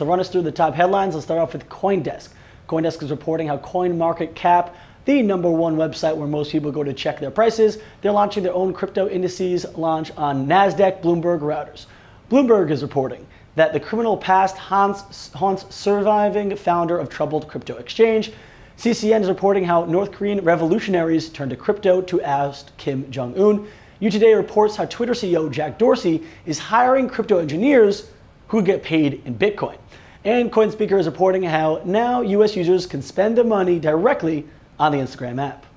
To run us through the top headlines, let's start off with Coindesk. Coindesk is reporting how CoinMarketCap, the #1 website where most people go to check their prices, they're launching their own crypto indices launch on NASDAQ Bloomberg routers. Bloomberg is reporting that the criminal past haunts surviving founder of troubled crypto exchange. CCN is reporting how North Korean revolutionaries turned to crypto to oust Kim Jong Un. U Today reports how Twitter CEO Jack Dorsey is hiring crypto engineers who get paid in Bitcoin. And CoinSpeaker is reporting how now US users can spend their money directly on the Instagram app.